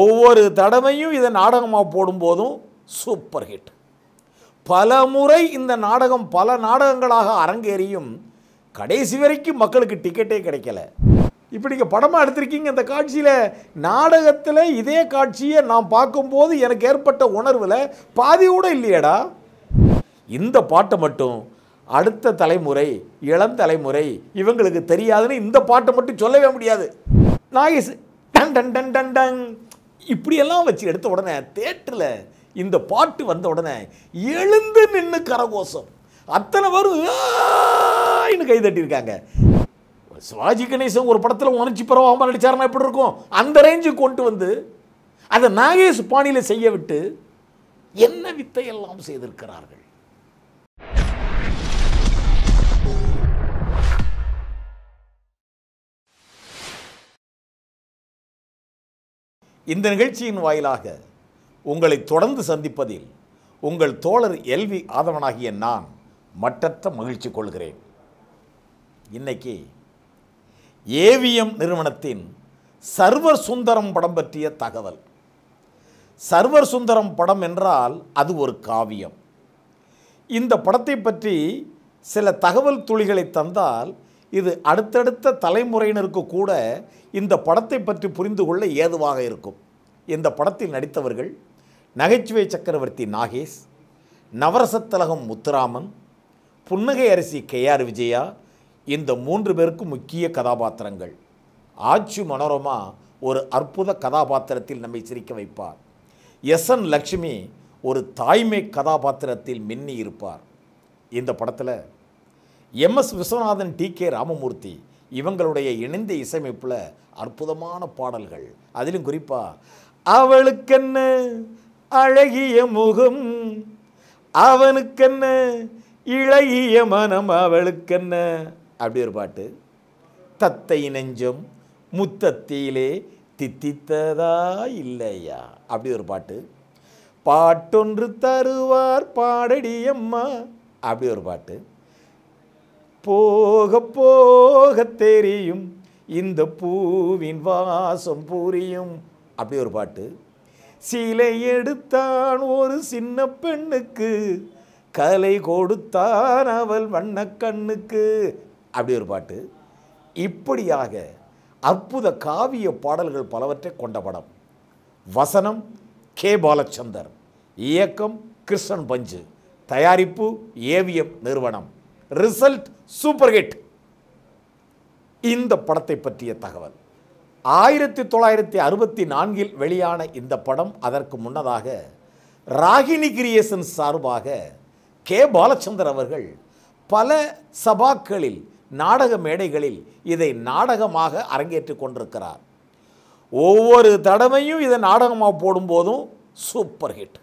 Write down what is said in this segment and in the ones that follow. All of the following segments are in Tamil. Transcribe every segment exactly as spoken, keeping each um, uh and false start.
ஒவ்வொரு தடவையும் இதை நாடகமாக போடும்போதும் சூப்பர் ஹிட். பல முறை இந்த நாடகம் பல நாடகங்களாக அரங்கேறியும் கடைசி வரைக்கும் மக்களுக்கு டிக்கெட்டே கிடைக்கல. இப்படி நீங்கள் படமாக எடுத்திருக்கீங்க, இந்த காட்சியில் நாடகத்தில் இதே காட்சியை நான் பார்க்கும்போது எனக்கு ஏற்பட்ட உணர்வில் பாதி கூட இல்லையடா. இந்த பாட்டை மட்டும் அடுத்த தலைமுறை இளம் தலைமுறை இவங்களுக்கு தெரியாதுன்னு இந்த பாட்டை மட்டும் சொல்லவே முடியாது. நாகேஷ் டன் டன் டன் டன் டங் இப்படியெல்லாம் வச்சு எடுத்த உடனே தேட்டரில் இந்த பாட்டு வந்த உடனே எழுந்து நின்று கரகோஷம், அத்தனை பேரும் கை தட்டியிருக்காங்க. சிவாஜி கணேசன் ஒரு படத்தில் உணர்ச்சி பரவாமல் நடித்தாருன்னா எப்படி இருக்கும், அந்த ரேஞ்சுக்கு கொண்டு வந்து அதை நாகேஷ் பாணியில் செய்ய விட்டு என்ன வித்தையெல்லாம் செய்திருக்கிறார்கள். இந்த நிகழ்ச்சியின் வாயிலாக உங்களை தொடர்ந்து சந்திப்பதில் உங்கள் தோழர் எல் வி ஆதவனாகிய நான் மட்டற்ற மகிழ்ச்சி கொள்கிறேன். இன்னைக்கு ஏ வி எம் நிறுவனத்தின் சர்வர் சுந்தரம் படம் பற்றிய தகவல். சர்வர் சுந்தரம் படம் என்றால் அது ஒரு காவியம். இந்த படத்தை பற்றி சில தகவல் துளிகளை தந்தால் இது அடுத்தடுத்த தலைமுறையினருக்கு கூட இந்த படத்தை பற்றி புரிந்து கொள்ள ஏதுவாக இருக்கும். இந்த படத்தில் நடித்தவர்கள் நகைச்சுவை சக்கரவர்த்தி நாகேஷ், நவரசத்தலகம் முத்துராமன், புன்னகை அரசி கே ஆர் விஜயா, இந்த மூன்று பேருக்கு முக்கிய கதாபாத்திரங்கள். ஆச்சி மனோரமா ஒரு அற்புத கதாபாத்திரத்தில் நம்மை சிரிக்க வைப்பார். எஸ் என் லக்ஷ்மி ஒரு தாய்மை கதாபாத்திரத்தில் மின்னி இருப்பார். இந்த படத்தில் M S Viswanathan, T K Ramamoorthy இவங்களுடைய இணைந்த இசையமைப்பில் அற்புதமான பாடல்கள். அதிலும் குறிப்பாக அவளுக்கென்ன அழகிய முகம், அவனுக்கென்ன இளைய மனம், அவளுக்கென்ன அப்படி ஒரு பாட்டு. தத்தை நெஞ்சம் முத்தத்திலே தித்தித்ததா இல்லையா அப்படி ஒரு பாட்டு. பாட்டொன்று தருவார் பாடடியம்மா அப்படி ஒரு பாட்டு. போக போக தெரியும் இந்த பூவின் வாசம் புரியும் அப்படி ஒரு பாட்டு. சிலை எடுத்தான் ஒரு சின்ன பெண்ணுக்கு, கலை கொடுத்தான் அவள் வண்ணக்கண்ணுக்கு அப்படி ஒரு பாட்டு. இப்படியாக அற்புத காவிய பாடல்கள் பலவற்றை கொண்ட படம். வசனம் கே பாலச்சந்தர், இயக்கம் கிருஷ்ணன் பஞ்சு, தயாரிப்பு ஏ வி எம் நிறுவனம். Result super hit. இந்த படத்தை பற்றிய தகவல். ஆயிரத்தி தொள்ளாயிரத்தி அறுபத்தி நான்கில் வெளியான இந்த படம் அதற்கு முன்னதாக ராகினி கிரியேஷன்ஸ் சார்பாக கே பாலச்சந்தர் அவர்கள் பல சபாக்களில் நாடக மேடைகளில் இதை நாடகமாக அரங்கேற்றி கொண்டிருக்கிறார். ஒவ்வொரு தடவையும் இதை நாடகமாக போடும்போதும் சூப்பர் ஹிட்.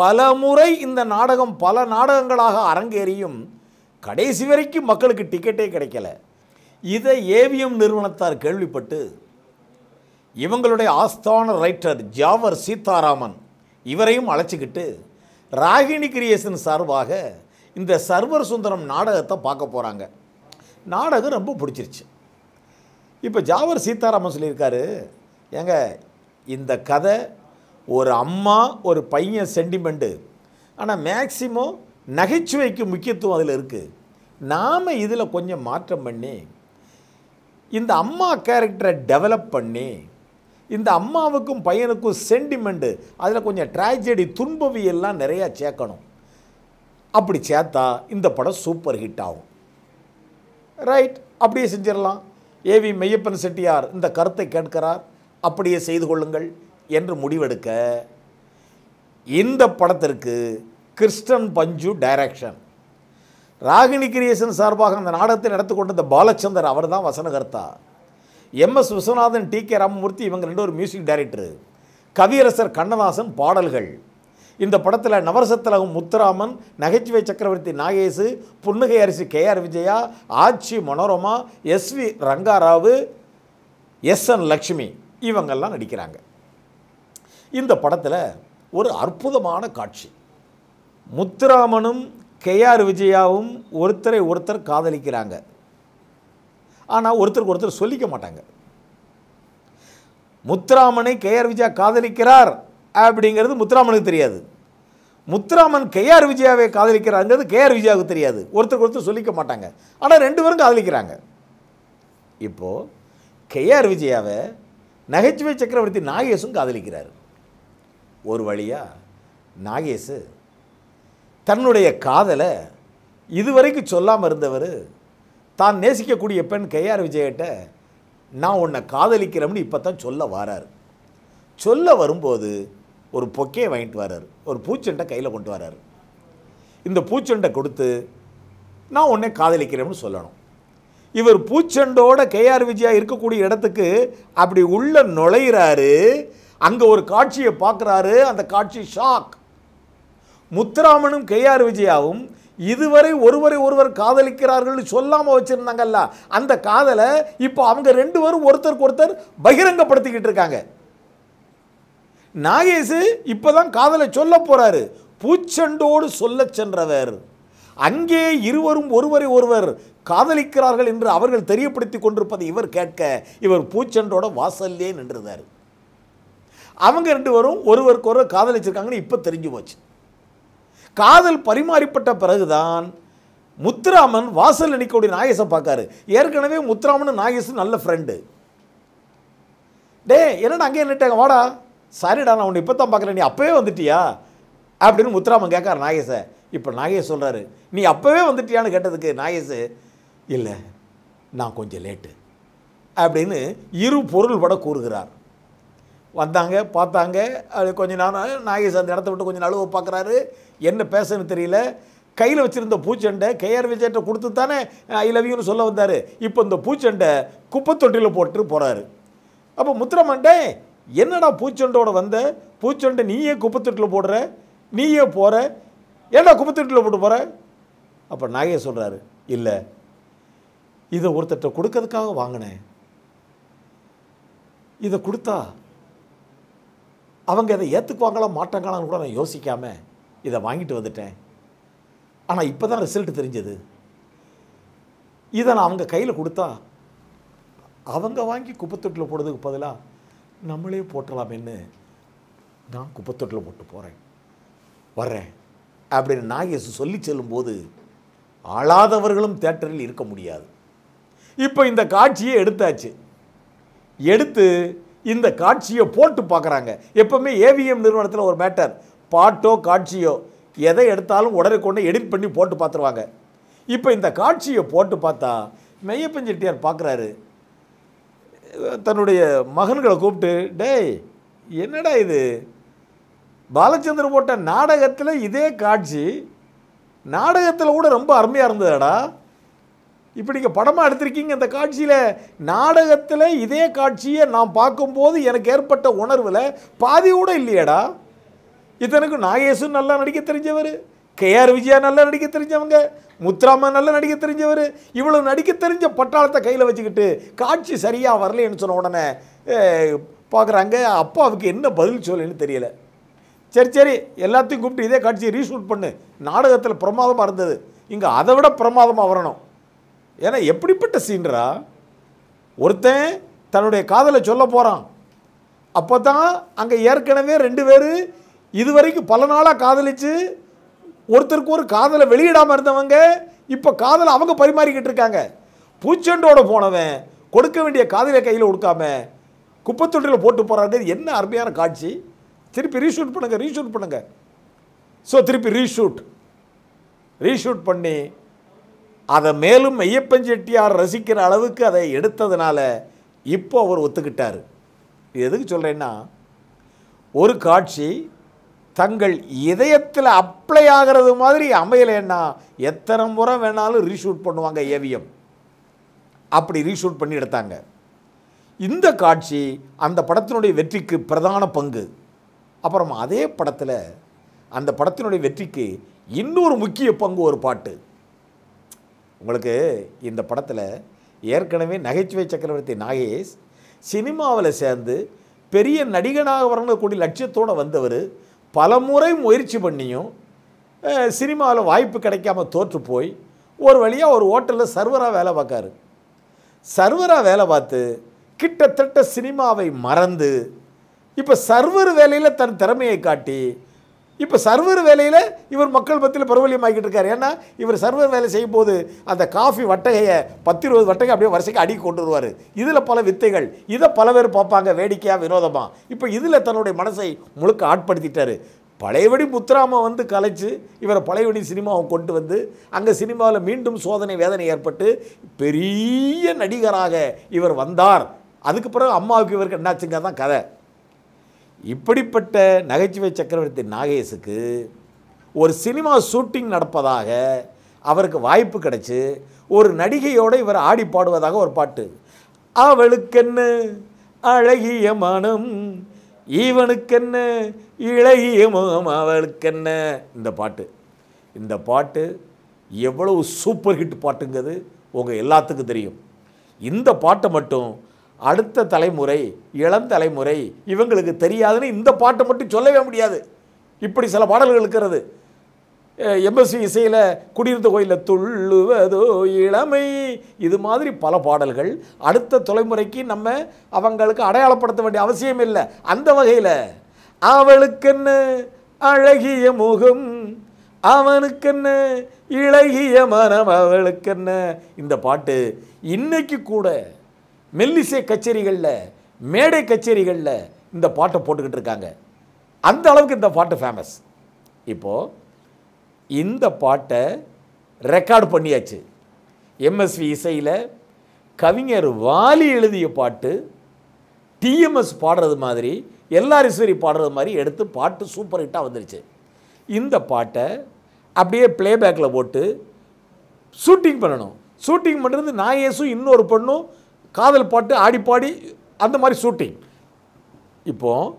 பல முறை இந்த நாடகம் பல நாடகங்களாக அரங்கேறியும் கடைசி வரைக்கும் மக்களுக்கு டிக்கெட்டே கிடைக்கல. இதை ஏ வி எம் நிறுவனத்தார் கேள்விப்பட்டு இவங்களுடைய ஆஸ்தான ரைட்டர் ஜாவர் சீதாராமன் இவரையும் அழைச்சிக்கிட்டு ராகினி கிரியேஷன் சார்பாக இந்த சர்வர் சுந்தரம் நாடகத்தை பார்க்க போகிறாங்க. நாடகம் ரொம்ப பிடிச்சிருச்சு. இப்போ ஜாவர் சீதாராமன் சொல்லியிருக்காரு, ஏங்க இந்த கதை ஒரு அம்மா ஒரு பையன் சென்டிமெண்ட்டு, ஆனால் மேக்சிமம் நகைச்சுவைக்கு முக்கியத்துவம் அதில் இருக்குது. நாம் இதில் கொஞ்சம் மாற்றம் பண்ணி இந்த அம்மா கேரக்டரை டெவலப் பண்ணி இந்த அம்மாவுக்கும் பையனுக்கும் சென்டிமெண்ட்டு, அதில் கொஞ்சம் ட்ராஜடி துன்பவியெல்லாம் நிறையா சேர்க்கணும். அப்படி சேர்த்தா இந்த படம் சூப்பர் ஹிட் ஆகும். ரைட், அப்படியே செஞ்சிடலாம். ஏ வி மெய்யப்பன் செட்டியார் இந்த கருத்தை கேட்கிறார், அப்படியே செய்து கொள்ளுங்கள் என்று முடிவெடுக்க இந்த படத்திற்கு கிருஷ்ணன் பஞ்சு டைரக்ஷன். ராகினி கிரியேஷன் சார்பாக அந்த நாடகத்தை நடத்தி கொண்டிருந்த பாலச்சந்தர் அவர் தான் வசனகர்த்தா. M S Viswanathan, T K Ramamoorthy இவங்க ரெண்டு ஒரு மியூசிக் டைரக்டரு. கவியரசர் கண்ணதாசன் பாடல்கள். இந்த படத்தில் நவரசத்தலகம் முத்துராமன், நகைச்சுவை சக்கரவர்த்தி நாகேஷ், புன்னகை அரசி கே ஆர் விஜயா, ஆச்சி Manorama, S V Ranga Rao, S N Lakshmi இவங்கெல்லாம் நடிக்கிறாங்க. இந்த படத்தில் ஒரு அற்புதமான காட்சி. முத்துராமனும் கே ஆர் விஜயாவும் ஒருத்தரை ஒருத்தர் காதலிக்கிறாங்க. ஆனால் ஒருத்தருக்கு ஒருத்தர் சொல்லிக்க மாட்டாங்க. முத்துராமனை கே ஆர் விஜயா காதலிக்கிறார் அப்படிங்கிறது முத்துராமனுக்கு தெரியாது. முத்துராமன் கே ஆர் விஜயாவை காதலிக்கிறாருங்கிறது கே ஆர் விஜயாவுக்கு தெரியாது. ஒருத்தருக்கு ஒருத்தர் சொல்லிக்க மாட்டாங்க, ஆனால் ரெண்டு பேரும் காதலிக்கிறாங்க. இப்போது கே ஆர் விஜயாவை நகைச்சுவை சக்கரவர்த்தி நாகேஷும் காதலிக்கிறார். ஒரு வழியாக நாகேஷ் தன்னுடைய காதலை இதுவரைக்கும் சொல்லாமல் இருந்தவர் தான் நேசிக்கக்கூடிய பெண் கே ஆர் விஜயகிட்ட நான் உன்னை காதலிக்கிறோம்னு இப்போ தான் சொல்ல வரார். சொல்ல வரும்போது ஒரு பொக்கையை வாங்கிட்டு வர்றார், ஒரு பூச்செண்டை கையில் கொண்டு வர்றார். இந்த பூச்செண்டை கொடுத்து நான் உன்னை காதலிக்கிறேன்னு சொல்லணும். இவர் பூச்செண்டோட கே ஆர் விஜயா இருக்கக்கூடிய இடத்துக்கு அப்படி உள்ளே நுழைகிறாரு. அங்கே ஒரு காட்சியை பார்க்குறாரு, அந்த காட்சி ஷாக். முத்துராமனும் கே ஆர் விஜயாவும் இதுவரை ஒருவரை ஒருவர் காதலிக்கிறார்கள் சொல்லாமல் வச்சுருந்தாங்கல்ல, அந்த காதலை இப்போ அவங்க ரெண்டு பேரும் ஒருத்தருக்கு ஒருத்தர் பகிரங்கப்படுத்திக்கிட்டு இருக்காங்க. நாகேஷ் இப்போ தான் காதலை சொல்ல போகிறாரு. பூச்செண்டோடு சொல்ல சென்றவர் அங்கே இருவரும் ஒருவரை ஒருவர் காதலிக்கிறார்கள் என்று அவர்கள் தெரியப்படுத்தி கொண்டிருப்பதை இவர் கேட்க இவர் பூச்செண்டோட வாசல்லே நின்றுதார். அவங்க ரெண்டு பேரும் ஒருவருக்கு ஒருவர் காதலிச்சிருக்காங்கன்னு இப்போ தெரிஞ்சு போச்சு. காதல் பரிமாறிப்பட்ட பிறகுதான் முத்துராமன் வாசல் நிற்கக்கூடிய நாகேஷை பார்க்காரு. ஏற்கனவே முத்துராமன் நாகேஷும் நல்ல ஃப்ரெண்டு. டே என்னடா அங்கேயே நின்றுட்டாங்க, வாடா. சாரிடா நான் உன்னை இப்போ தான் பார்க்குறேன், நீ அப்போவே வந்துட்டியா அப்படின்னு முத்துராமன் கேட்காரு நாகேஷை. இப்போ நாகேஷ் சொல்கிறாரு, நீ அப்போவே வந்துட்டியான்னு கேட்டதுக்கு நாகேஷ் இல்லை நான் கொஞ்சம் லேட்டு அப்படின்னு இரு பொருள் பட கூறுகிறார். வந்தாங்க, பார்த்தாங்க, அது கொஞ்சம் நேரம் நாகேஷ் அந்த இடத்த விட்டு கொஞ்சம் நழுவ பார்க்குறாரு. என்ன பேசன்னு தெரியல. கையில் வச்சுருந்த பூச்செண்டை கேஆர் விஜய்கிட்ட கொடுத்து தானே ஐ லவ் யூன்னு சொல்ல வந்தார். இப்போ இந்த பூச்செண்டை குப்பைத்தொட்டியில் போட்டு போகிறாரு. அப்போ முத்துராமன்டே என்னடா பூச்செண்டோட வந்த, பூச்செண்டை நீயே குப்பைத்தொட்டியில் போடுற, நீயே போகிற, ஏன்னா குப்பைத்தொட்டியில் போட்டு போகிற? அப்போ நாகேஷ் சொல்கிறாரு, இல்லை இதை ஒருத்தட்ட கொடுக்கறதுக்காக வாங்கினேன், இதை கொடுத்தா அவங்க அதை ஏற்றுக்குவாங்களா மாட்டாங்களான்னு கூட நான் யோசிக்காமல் இதை வாங்கிட்டு வந்துட்டேன். ஆனால் இப்போ தான் ரிசல்ட் தெரிஞ்சது. இதை நான் அவங்க கையில் கொடுத்தா அவங்க வாங்கி குப்பைத்தொட்டில் போடுறதுக்கு பதிலாக நம்மளே போட்டலாம்னு நான் குப்பைத்தொட்டில் போட்டு போகிறேன் வர்றேன் அப்படின்னு நாகேஷ் சொல்லி செல்லும்போது ஆளாதவர்களும் தியேட்டரில் இருக்க முடியாது. இப்போ இந்த காட்சியை எடுத்தாச்சு. எடுத்து இந்த காட்சியை போட்டு பார்க்குறாங்க. எப்போவுமே ஏவிஎம் நிறுவனத்தில் ஒரு மேட்டர், பாட்டோ காட்சியோ எதை எடுத்தாலும் உடனே கொண்டு எடிட் பண்ணி போட்டு பார்த்துருவாங்க. இப்போ இந்த காட்சியை போட்டு பார்த்தா மெய்யப்பன் செட்டியார் பார்க்குறாரு. தன்னுடைய மகன்களை கூப்பிட்டு, டேய் என்னடா இது, பாலச்சந்தர் போட்ட நாடகத்தில் இதே காட்சி, நாடகத்தில் கூட ரொம்ப அருமையாக இருந்ததுடா, இப்படி நீங்கள் படமாக எடுத்திருக்கீங்க, இந்த காட்சியில் நாடகத்தில் இதே காட்சியை நான் பார்க்கும்போது எனக்கு ஏற்பட்ட உணர்வில் பாதி கூட இல்லையடா. இத்தனைக்கு நாகேஷும் நல்லா நடிக்க தெரிஞ்சவர், கேஆர் விஜயா நல்லா நடிக்க தெரிஞ்சவங்க, முத்துராமன் நல்லா நடிக்க தெரிஞ்சவர், இவ்வளோ நடிக்க தெரிஞ்ச பட்டாளத்தை கையில் வச்சுக்கிட்டு காட்சி சரியாக வரலன்னு சொன்ன உடனே பார்க்குறாங்க. அப்பாவுக்கு என்ன பதில் சொல்லணும்னு தெரியல. சரி சரி எல்லாத்தையும் கூப்பிட்டு இதே காட்சியை ரீஷூட் பண்ணு, நாடகத்தில் பிரமாதமாக இருந்தது, இங்கே அதை விட பிரமாதமாக வரணும். ஏன்னா எப்படிப்பட்ட சீன்றா, ஒருத்தன் தன்னுடைய காதலை சொல்ல போகிறான். அப்போ தான் அங்கே ஏற்கனவே ரெண்டு பேர் இதுவரைக்கும் பல நாளாக காதலிச்சு ஒருத்தருக்கு ஒரு காதலை வெளியிடாமல் இருந்தவங்க இப்போ காதலை அவங்க பரிமாறிக்கிட்டு இருக்காங்க. பூச்செண்டோட போனவன் கொடுக்க வேண்டிய காதலை கையில் கொடுக்காம குப்பைத்தொட்டியில் போட்டு போகிறாங்க. என்ன அருமையான காட்சி. திருப்பி ரீஷூட் பண்ணுங்கள், ரீஷூட் பண்ணுங்கள். ஸோ திருப்பி ரீஷூட் ரீஷூட் பண்ணி அதை மேலும் மெய்யப்பன் செட்டியார் ரசிக்கிற அளவுக்கு அதை எடுத்ததுனால இப்போ அவர் ஒத்துக்கிட்டார். எதுக்கு சொல்கிறேன்னா, ஒரு காட்சி தங்கள் இதயத்தில் அப்ளை ஆகிறது மாதிரி அமையலைன்னா எத்தனை முறை வேணாலும் ரீஷூட் பண்ணுவாங்க ஏவிஎம். அப்படி ரீஷூட் பண்ணி எடுத்தாங்க. இந்த காட்சி அந்த படத்தினுடைய வெற்றிக்கு பிரதான பங்கு. அப்புறம் அதே படத்தில் அந்த படத்தினுடைய வெற்றிக்கு இன்னொரு முக்கிய பங்கு ஒரு பாட்டு. உங்களுக்கு இந்த படத்தில் ஏற்கனவே நகைச்சுவை சக்கரவர்த்தி நாகேஷ் சினிமாவில் சேர்ந்து பெரிய நடிகனாக வரக்கூடிய லட்சியத்தோடு வந்தவர் பலமுறை முயற்சி பண்ணியும் சினிமாவில் வாய்ப்பு கிடைக்காம தோற்று போய் ஒரு வழியாக ஒரு ஹோட்டலில் சர்வராக வேலை பார்க்காரு. சர்வராக வேலை பார்த்து கிட்டத்தட்ட சினிமாவை மறந்து இப்ப சர்வர் வேலையில தன் திறமையை காட்டி இப்ப சர்வர் வேலையில இவர் மக்கள் பத்தில பரவலியமாக்கிட்டு இருக்காரு. ஏன்னா இவர் சர்வர் வேலை செய்யும்போது அந்த காபி வட்டகையை பத்து இருபது வட்டகை அப்படியே வரிசைக்கு அடி கொண்டு வருவாரு. இதுல பல வித்தைகள், இத பல பேர் பார்ப்பாங்க வேடிக்கையா வினோதமா. இப்ப இதுல தன்னுடைய மனசை முழுக்க ஆட்படுத்திட்டாரு. பழையபடி முத்துராம வந்து கலைச்சு இவரை பழையபடி சினிமாவை கொண்டு வந்து அங்கே சினிமாவில் மீண்டும் சோதனை வேதனை ஏற்பட்டு பெரிய நடிகராக இவர் வந்தார். அதுக்கு பிறகு அம்மாவுக்கு இவருக்கு என்னாச்சுங்க தான் கதை. இப்படிப்பட்ட நகைச்சுவை சக்கரவர்த்தி நாகேஷுக்கு ஒரு சினிமா ஷூட்டிங் நடப்பதாக அவருக்கு வாய்ப்பு கிடைச்சி ஒரு நடிகையோடு இவர் ஆடி பாடுவதாக ஒரு பாட்டு. அவளுக்கென்ன அழகிய மனம், இவனுக்கென்ன இழகிய முகம், அவளுக்கென்ன. இந்த பாட்டு இந்த பாட்டு எவ்வளவு சூப்பர் ஹிட் பாட்டுங்கிறது உங்கள் எல்லாத்துக்கும் தெரியும். இந்த பாட்டை மட்டும் அடுத்த தலைமுறை இளம் தலைமுறை இவங்களுக்கு தெரியாதுன்னு இந்த பாட்டை மட்டும் சொல்லவே முடியாது. இப்படி சில பாடல்கள் இருக்கிறது. எம்எஸ்வி இசையில் குடியிருந்த கோயிலில் துள்ளுவதோ இளமை, இது மாதிரி பல பாடல்கள் அடுத்த தலைமுறைக்கு நம்ம அவங்களுக்கு அடையாளப்படுத்த வேண்டிய அவசியம் இல்லை. அந்த வகையில் அவளுக்கென்ன அழகிய முகம், அவனுக்கென்ன இழகிய மனம், அவளுக்கென்ன. இந்த பாட்டு இன்னைக்கு கூட மெல்லிசை கச்சேரிகளில் மேடை கச்சேரிகளில் இந்த பாட்டை போட்டுக்கிட்டு இருக்காங்க. அந்த அளவுக்கு இந்த பாட்டு ஃபேமஸ். இப்போது இந்த பாட்டை ரெக்கார்டு பண்ணியாச்சு. எம்எஸ்வி இசையில் கவிஞர் வாலி எழுதிய பாட்டு டிஎம்எஸ் பாடுறது மாதிரி எல்லார் ஈஸ்வரி பாடுறது மாதிரி எடுத்து பாட்டு சூப்பர் ஹிட்டாக வந்துருச்சு. இந்த பாட்டை அப்படியே பிளேபேக்கில் போட்டு ஷூட்டிங் பண்ணணும். ஷூட்டிங் பண்ணுறது நாகேஷும் இன்னொரு பொண்ணும் காதல் பாட்டு ஆடி பாடி அந்த மாதிரி ஷூட்டிங். இப்போது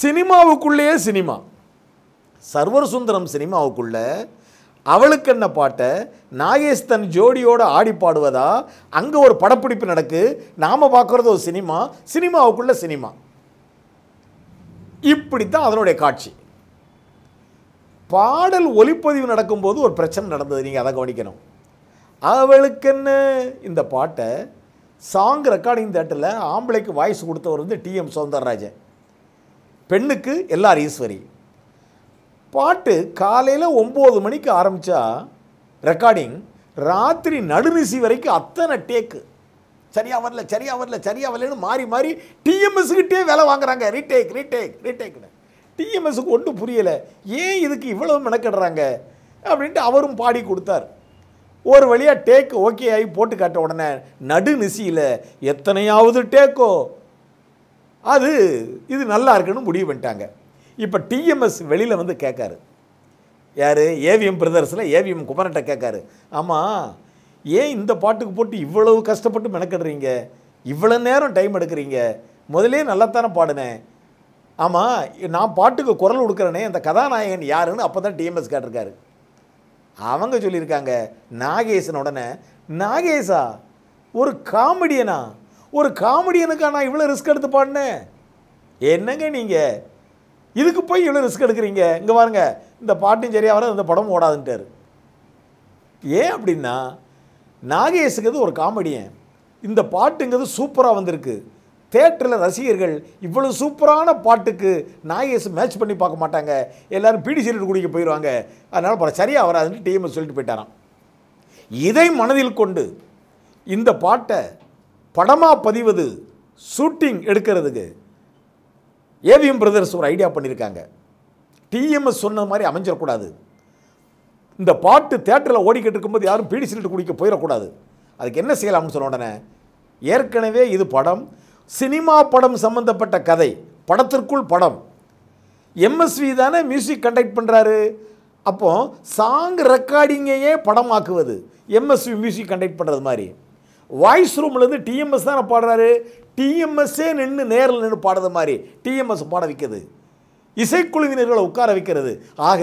சினிமாவுக்குள்ளேயே சினிமா, சர்வர் சுந்தரம் சினிமாவுக்குள்ள அவளுக்கென்ன பாட்டை நாகேஷ் தன் ஜோடியோடு ஆடி பாடுவதா அங்கே ஒரு படப்பிடிப்பு நடக்கு. நாம் பார்க்குறது ஒரு சினிமா, சினிமாவுக்குள்ள சினிமா. இப்படித்தான் அதனுடைய காட்சி. பாடல் ஒலிப்பதிவு நடக்கும்போது ஒரு பிரச்சனை நடந்தது, நீங்கள் அதை கவனிக்கணும். அவளுக்கென்ன இந்த பாட்டை சாங் ரெக்கார்டிங் தேட்டரில் ஆம்பளைக்கு வாய்ஸ் கொடுத்தவர் வந்து டிஎம் சௌந்தரராஜன், பெண்ணுக்கு எல்ஆர் ஈஸ்வரி. பாட்டு காலையில் ஒம்பது மணிக்கு ஆரம்பித்தா ரெக்கார்டிங் ராத்திரி நடுநிசி வரைக்கும் அத்தனை டேக்கு. சரியாக வரல சரியாக வரல சரியாக வரலன்னு மாறி மாறி டிஎம்எஸ்கிட்டே வேலை வாங்குறாங்க. ரீடேக் ரீடேக் ரீடேக்னு டிஎம்எஸ்க்கு ஒன்றும் புரியலை. ஏன் இதுக்கு இவ்வளோ மெனக்கிடுறாங்க அப்படின்ட்டு அவரும் பாடி கொடுத்தார். ஒரு வழியாக டேக் ஓகே ஆகி போட்டு காட்ட உடனே நடுநிசியில் எத்தனையாவது டேக்கோ அது இது நல்லா இருக்குன்னு முடிவு பண்ணிட்டாங்க. இப்போ டிஎம்எஸ் வெளியில் வந்து கேட்காரு. யார்? ஏவிஎம் பிரதர்ஸில் ஏவிஎம் குமரன்ட்ட கேட்காரு, ஆமாம் ஏன் இந்த பாட்டுக்கு போட்டு இவ்வளவு கஷ்டப்பட்டு மெனக்கிடுறீங்க, இவ்வளோ நேரம் டைம் எடுக்கிறீங்க, முதலே நல்லாத்தானே பாடுனேன், ஆமாம் நான் பாட்டுக்கு குரல் கொடுக்குறேனே அந்த கதாநாயகன் யாருன்னு அப்போ தான் டிஎம்எஸ் கேட்டிருக்காரு. அவங்க சொல்லியிருக்காங்க நாகேஷன். உடனே நாகேஷா ஒரு காமெடியனா, ஒரு காமெடியனுக்கா நான் இவ்வளோ ரிஸ்க் எடுத்து பாடினேன், என்னங்க நீங்கள் இதுக்கு போய் இவ்வளோ ரிஸ்க் எடுக்கிறீங்க, இங்கே பாருங்க இந்த பாட்டும் சரியாக வர இந்த படம் ஓடாதுன்ட்டார். ஏன் அப்படின்னா நாகேஷுங்கிறது ஒரு காமெடியன், இந்த பாட்டுங்கிறது சூப்பராக வந்திருக்கு. தேட்டரில் ரசிகர்கள் இவ்வளோ சூப்பரான பாட்டுக்கு நாகேஷ் மேட்ச் பண்ணி பார்க்க மாட்டாங்க, எல்லோரும் பீடி சிகரெட் குடிக்க போயிடுவாங்க, அதனால் படம் சரியாக வராதுன்னு டிஎம்எஸ் சொல்லிட்டு போயிட்டாராம். இதை மனதில் கொண்டு இந்த பாட்டை படமாக பதிவது ஷூட்டிங் எடுக்கிறதுக்கு ஏவிஎம் பிரதர்ஸ் ஒரு ஐடியா பண்ணியிருக்காங்க. டிஎம்எஸ் சொன்ன மாதிரி அமைஞ்சிடக்கூடாது, இந்த பாட்டு தேட்டரில் ஓடிக்கிட்டு இருக்கும்போது யாரும் பீடி சிலிட்டு குடிக்க போயிடக்கூடாது, அதுக்கு என்ன செய்யலாம்னு சொன்ன உடனே ஏற்கனவே இது படம் சினிமா படம் சம்பந்தப்பட்ட கதை, படத்திற்குள் படம், எம்எஸ்வி தானே மியூசிக் கண்டக்ட் பண்ணுறாரு, அப்போது சாங் ரெக்கார்டிங்கையே படமாக்குவது எம்எஸ்வி மியூசிக் கண்டக்ட் பண்ணுறது மாதிரி. வாய்ஸ் ரூம்லேருந்து டிஎம்எஸ் தானே பாடுறாரு, டிஎம்எஸ்ஸே நின்று நேரில் நின்று பாடுறது மாதிரி டிஎம்எஸ் பாட வைக்கிறது, இசைக்குழுவினர்களை உட்கார வைக்கிறது. ஆக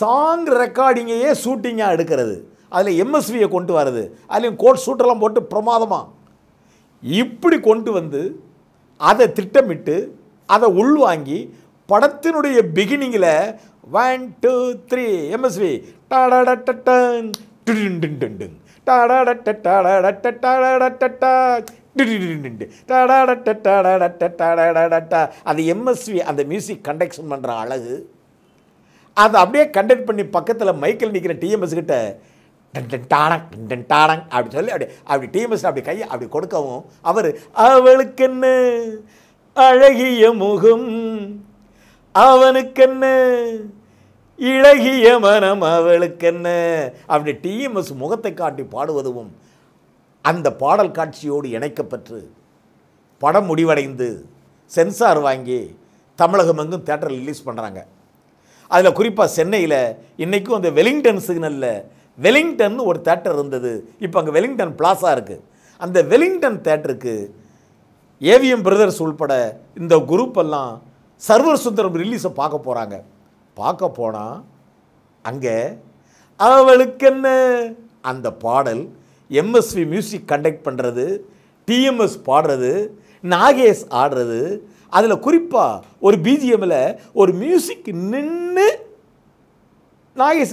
சாங் ரெக்கார்டிங்கையே ஷூட்டிங்காக எடுக்கிறது, அதில் எம்எஸ்வியை கொண்டு வர்றது, அதுலேயும் கோட் ஷூட்டெல்லாம் போட்டு பிரமாதமாக இப்படி கொண்டு வந்து அதை திட்டமிட்டு அதை உள்வாங்கி படத்தினுடைய பிகினிங்கில் ஒன் டூ த்ரீ எம்எஸ்வி டாடாடா டாடாடா டாடாடா அது எம்எஸ்வி அந்த மியூசிக் கண்டக்ஷன் பண்ணுற அழகு. அதை அப்படியே கண்டக்ட் பண்ணி பக்கத்தில் மைக்கில் நிற்கிற டிஎம்எஸ் கிட்ட டென் டானங் டென் டானங் அப்படி சொல்லி அப்படி அப்படி டிஎம்எஸ் அப்படி கையை அப்படி கொடுக்கவும் அவர் அவளுக்கென்ன அழகிய முகம் அவனுக்கென்ன இழகிய மனம் அவளுக்கென்ன அப்படி டிஎம்எஸ் முகத்தை காட்டி பாடுவதும் அந்த பாடல் காட்சியோடு இணைக்கப்பட்டு படம் முடிவடைந்து சென்சார் வாங்கி தமிழகமெங்கும் தேட்டரில் ரிலீஸ் பண்ணுறாங்க. அதில் குறிப்பாக சென்னையில் இன்றைக்கும் அந்த வெலிங்டன் சிக்னலில் வெலிங்டன் ஒரு தேட்டர் இருந்தது, இப்போ அங்கே வெலிங்டன் பிளாஸா இருக்குது. அந்த வெலிங்டன் தேட்டருக்கு ஏவிஎம் பிரதர்ஸ் உள்பட இந்த குரூப் எல்லாம் சர்வர் சுந்தரம் ரிலீஸை பார்க்க போகிறாங்க. பார்க்க போனால் அங்கே அவளுக்கென்ன அந்த பாடல் எம்எஸ்வி மியூசிக் கண்டக்ட் பண்ணுறது, டிஎம்எஸ் பாடுறது, நாகேஷ் ஆடுறது, அதில் குறிப்பாக ஒரு பிஜிஎம்மில் ஒரு மியூசிக் நின்று நாகேஷ்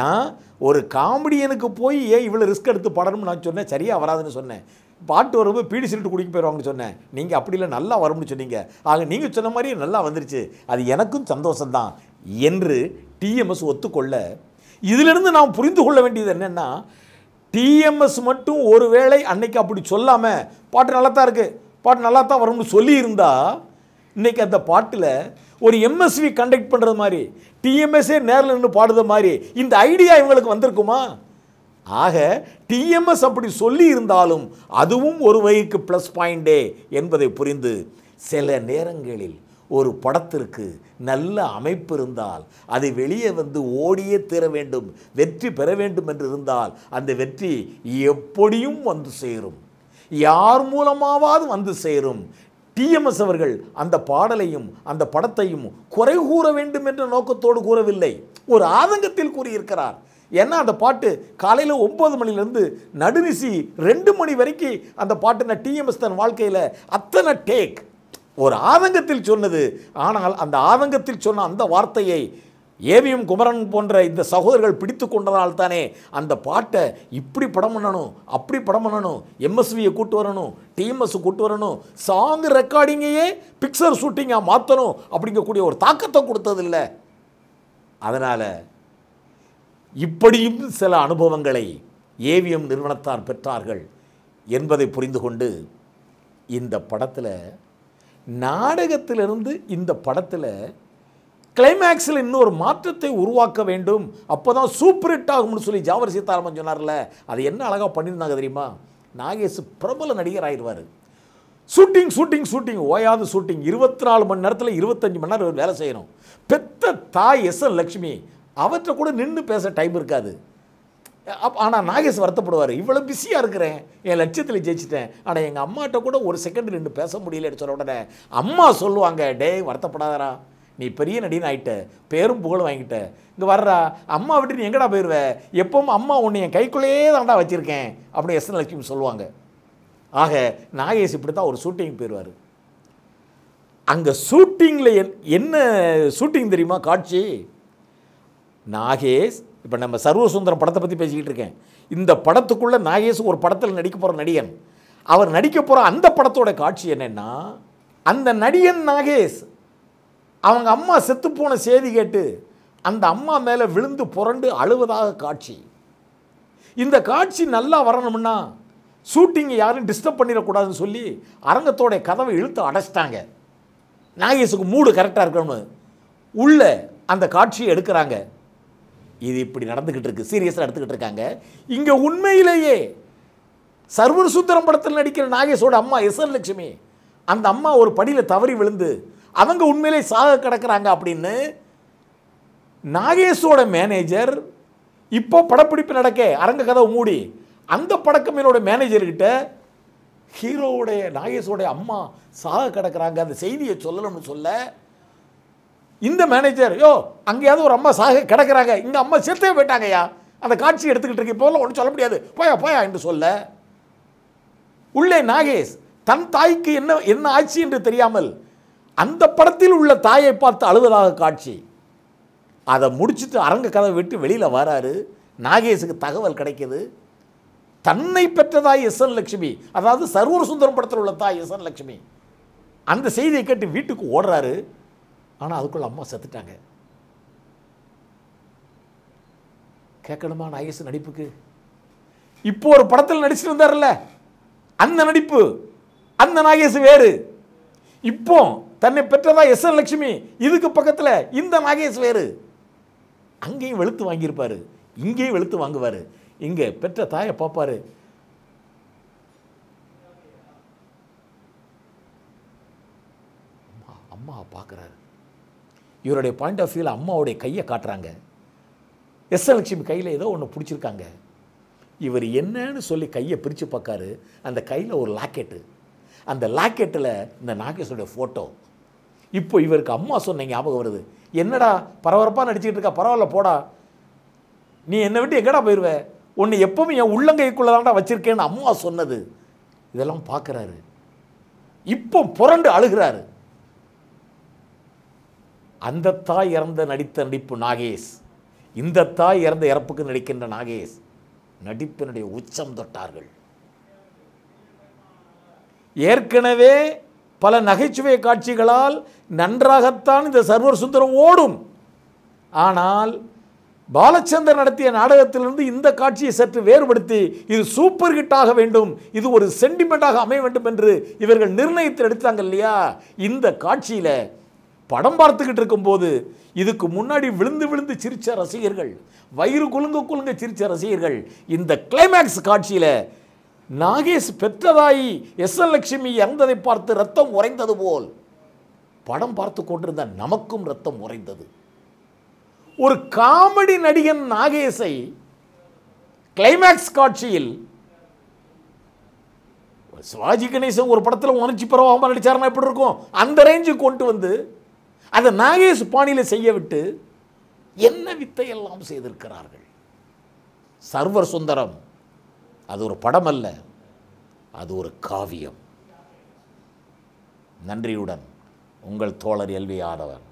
நான் ஒரு காமெடியனுக்கு போய் ஏன் இவ்வளோ ரிஸ்க் எடுத்து பாடணும்னு நான் சொன்னேன், சரியாக வராதுன்னு சொன்னேன், பாட்டு வரும்போது பீடி சிலிட்டு குடிக்க போயிடுவாங்கன்னு சொன்னேன், நீங்கள் அப்படிலாம் நல்லா வரும்னு சொன்னீங்க, ஆக நீங்கள் சொன்ன மாதிரியே நல்லா வந்துருச்சு, அது எனக்கும் சந்தோஷம்தான் என்று டிஎம்எஸ் ஒத்துக்கொள்ள, இதிலிருந்து நாம் புரிந்து கொள்ள வேண்டியது என்னென்னா டிஎம்எஸ் மட்டும் ஒருவேளை அன்னைக்கு அப்படி சொல்லாமல் பாட்டு நல்லா தான் இருக்குது பாட்டு நல்லா தான் வரும்னு சொல்லியிருந்தால் இன்றைக்கி அந்த பாட்டில் ஒரு எம்எஸ்வி கண்டக்ட் பண்ணுறது மாதிரி டிஎம்எஸ்ஸே நேரில் நின்று பாடுறது மாதிரி இந்த ஐடியா இவங்களுக்கு வந்திருக்குமா? ஆக டிஎம்எஸ் அப்படி சொல்லி இருந்தாலும் அதுவும் ஒரு வகைக்கு ப்ளஸ் பாயிண்டே என்பதை புரிந்து சில நேரங்களில் ஒரு படத்திற்கு நல்ல அமைப்பு இருந்தால் அது வெளியே வந்து ஓடியே தீர வேண்டும், வெற்றி பெற வேண்டும் என்று இருந்தால் அந்த வெற்றி எப்படியும் வந்து சேரும், யார் மூலமாவது வந்து சேரும். டிஎம்எஸ் அவர்கள் அந்த பாடலையும் அந்த படத்தையும் குறை கூற வேண்டும் என்ற நோக்கத்தோடு கூறவில்லை, ஒரு ஆதங்கத்தில் கூறியிருக்கிறார். ஏன்னா அந்த பாட்டு காலையில் ஒம்பது மணிலேருந்து நடுநிசி ரெண்டு மணி வரைக்கும் அந்த பாட்டுன டிஎம்எஸ் தன் வாழ்க்கையில் அத்தனை டேக் ஒரு ஆதங்கத்தில் சொன்னது. ஆனால் அந்த ஆதங்கத்தில் சொன்ன அந்த வார்த்தையை ஏவிஎம் குமரன் போன்ற இந்த சகோதரர்கள் பிடித்து கொண்டதால்தானே அந்த பாட்டை இப்படி படம் பண்ணணும் அப்படி படம் பண்ணணும், எம்எஸ்வியை கூட்டு வரணும், டிஎம்எஸ் கூட்டு வரணும், சாங் ரெக்கார்டிங்கையே பிக்சர் ஷூட்டிங்காக மாற்றணும் அப்படிங்கக்கூடிய ஒரு தாக்கத்தை கொடுத்ததில்லை. அதனால் இப்படியும் சில அனுபவங்களை ஏவிஎம் நிறுவனத்தார் பெற்றார்கள் என்பதை புரிந்து கொண்டு இந்த படத்தில் நாடகத்திலிருந்து இந்த படத்தில் கிளைமேக்ஸில் இன்னொரு மாற்றத்தை உருவாக்க வேண்டும், அப்போ தான் சூப்பர் ஹிட் ஆகும்னு சொல்லி ஜாவர் சீதாராமன் சொன்னார்ல, அது என்ன அழகாக பண்ணியிருந்தாங்க தெரியுமா. நாகேஷ் பிரபல நடிகர் ஆயிடுவார், ஷூட்டிங் ஷூட்டிங் ஷூட்டிங் ஓயாது ஷூட்டிங், இருபத்தி நாலு மணி நேரத்தில் இருபத்தஞ்சு மணி நேரம் வேலை செய்யணும். பெத்த தாய் எஸ். லக்ஷ்மி அவற்றை கூட நின்று பேச டைம் இருக்காது. அப் ஆனால் நாகேஷ் வருத்தப்படுவார், இவ்வளோ பிஸியாக இருக்கிறேன், என் லட்சியத்தில் ஜெயிச்சிட்டேன், ஆனால் எங்கள் அம்மாட்ட கூட ஒரு செகண்ட் நின்று பேச முடியலன்னு சொல்ல உடனே அம்மா சொல்லுவாங்க, டே வருத்தப்படாதரா, நீ பெரிய நடிகன் ஆகிட்ட, பேரும் புகழும் வாங்கிட்ட, இங்கே வர்றா, அம்மா விட்டு நீ எங்கடா போயிடுவேன், எப்பவும் அம்மா உன்னை என் கைக்குள்ளேயே தாண்டா வச்சுருக்கேன் அப்படின்னு எஸ். லட்சுமி சொல்லுவாங்க. ஆக நாகேஷ் இப்படி தான் ஒரு ஷூட்டிங் போயிடுவார். அங்கே ஷூட்டிங்கில் என்ன ஷூட்டிங் தெரியுமா காட்சி, நாகேஷ் இப்போ நம்ம சர்வ சுந்தரம் படத்தை பற்றி பேசிக்கிட்டு இருக்கேன், இந்த படத்துக்குள்ளே நாகேஷ் ஒரு படத்தில் நடிக்க போகிற நடிகன், அவர் நடிக்க போகிற அந்த படத்தோட காட்சி என்னென்னா, அந்த நடிகன் நாகேஷ் அவங்க அம்மா செத்துப்போன செய்தி கேட்டு அந்த அம்மா மேலே விழுந்து புரண்டு அழுவதாக காட்சி. இந்த காட்சி நல்லா வரணும்னா ஷூட்டிங்கை யாரும் டிஸ்டர்ப் பண்ணிடக்கூடாதுன்னு சொல்லி அரங்கத்தோடைய கதவை இழுத்து அடைச்சிட்டாங்க. நாகேஷுக்கு மூடு கரெக்டாக இருக்கணும், உள்ள அந்த காட்சியை எடுக்கிறாங்க. இது இப்படி நடந்துக்கிட்டு இருக்கு, சீரியஸாக எடுத்துக்கிட்டு இருக்காங்க. இங்கே உண்மையிலேயே சர்வர் சுந்தரம் படத்தில் நடிக்கிற நாகேஷோட அம்மா எஸ். லட்சுமி, அந்த அம்மா ஒரு படியில் தவறி விழுந்து அவங்க உண்மையிலே சாக கிடக்கிறாங்க அப்படின்னு நாகேஷோட மேனேஜர் இப்போ படப்பிடிப்பு நடக்க அரங்க கதவு மூடி அந்த படக்கமையினோட மேனேஜர்கிட்ட ஹீரோவுடைய நாகேஷோடைய அம்மா சாக கிடக்குறாங்க அந்த செய்தியை சொல்லணும்னு சொல்ல இந்த மேனேஜர் யோ அங்கேயாவது ஒரு அம்மா சாக கிடக்குறாங்க இங்கே அம்மா சேர்த்தே போயிட்டாங்கய்யா அந்த காட்சி எடுத்துக்கிட்டு இருக்க போல ஒன்றும் சொல்ல முடியாது போயா போயா என்று சொல்ல உள்ளே நாகேஷ் தன் தாய்க்கு என்ன என்ன ஆட்சி என்று தெரியாமல் அந்த படத்தில் உள்ள தாயை பார்த்து அழுவதாக காட்சி அதை முடிச்சுட்டு அரங்க கதவை விட்டு வெளியில் வராரு நாகேஷுக்கு தகவல் கிடைக்கிது தன்னை பெற்றதாய் எஸ் என் லட்சுமி அதாவது சர்வர் சுந்தரம் படத்தில் உள்ள தாய் எஸ் என் லட்சுமி அந்த செய்தியை கேட்டு வீட்டுக்கு ஓடுறாரு ஆனால் அதுக்குள்ள அம்மா செத்துட்டாங்க கேட்கணுமா நாகேஷ் நடிப்புக்கு இப்போ ஒரு படத்தில் நடிச்சுட்டு இருந்தார்ல அந்த நடிப்பு அந்த நாகேஷ் வேறு இப்போ தன்னை பெற்றதா எஸ் என் லட்சுமி இதுக்கு பக்கத்தில் இந்த நாகேஷ் வேறு அங்கேயும் வெளுத்து வாங்கியிருப்பார் இங்கேயும் வெளுத்து வாங்குவார் இங்கே பெற்ற தாயை பார்ப்பார் அம்மா அம்மா பார்க்குறாரு இவருடைய பாயிண்ட் ஆஃப் வியூவில் அம்மாவுடைய கையை காட்டுறாங்க எஸ் என் லட்சுமி கையில் ஏதோ ஒன்று பிடிச்சிருக்காங்க இவர் என்னன்னு சொல்லி கையை பிரித்து பார்க்காரு அந்த கையில் ஒரு லாக்கெட்டு அந்த லாக்கெட்டில் இந்த நாகேஷோடைய ஃபோட்டோ இப்போ இவருக்கு அம்மா சொன்ன ஞாபகம் வருது என்னடா பரபரப்பாக நடிச்சுக்கிட்டு இருக்கா பரவாயில்ல போடா நீ என்னை விட்டு எங்கடா போயிடுவேன் உன்னை எப்பவும் என் உள்ளங்கைக்குள்ளே தான்டா வச்சுருக்கேன்னு அம்மா சொன்னது இதெல்லாம் பார்க்குறாரு இப்போ புரண்டு அழுகிறாரு அந்த தாய் இறந்த நடித்த நடிப்பு நாகேஷ் இந்த தாய் இறந்த இறப்புக்கு நடிக்கின்ற நாகேஷ் நடிப்பினுடைய உச்சம் தொட்டார்கள் ஏற்கனவே பல நகைச்சுவை காட்சிகளால் நன்றாகத்தான் இந்த சர்வர் சுந்தரம் ஓடும் ஆனால் பாலச்சந்தர் நடத்திய நாடகத்திலிருந்து இந்த காட்சியை சற்று வேறுபடுத்தி இது சூப்பர் ஹிட் ஆக வேண்டும் இது ஒரு சென்டிமெண்டாக அமைய வேண்டும் என்று இவர்கள் நிர்ணயித்து எடுத்தாங்க இல்லையா இந்த காட்சியில் படம் பார்த்துக்கிட்டு இருக்கும்போது இதுக்கு முன்னாடி விழுந்து விழுந்து சிரித்த ரசிகர்கள் வயிறு குலுங்க குலுங்க சிரித்த ரசிகர்கள் இந்த கிளைமேக்ஸ் காட்சியில் நாகேஷ் பெற்றதாயி எஸ் எல் லட்சுமி இறந்ததை பார்த்து ரத்தம் உறைந்தது போல் படம் பார்த்து கொண்டிருந்த நமக்கும் ரத்தம் உறைந்தது ஒரு காமெடி நடிகன் நாகேஷை கிளைமேக்ஸ் காட்சியில் சிவாஜி கணேசன் ஒரு படத்தில் உணர்ச்சி பரவாமல் நடிச்சாருன்னா எப்படி இருக்கும் அந்த ரேஞ்சுக்கு கொண்டு வந்து அதை நாகேஷ் பாணியில் செய்ய விட்டு என்ன வித்தையெல்லாம் செய்திருக்கிறார்கள் சர்வர் சுந்தரம் அது ஒரு படம் அல்ல அது ஒரு காவியம் நன்றியுடன் உங்கள் தோழர் எல் வி ஆதவன்.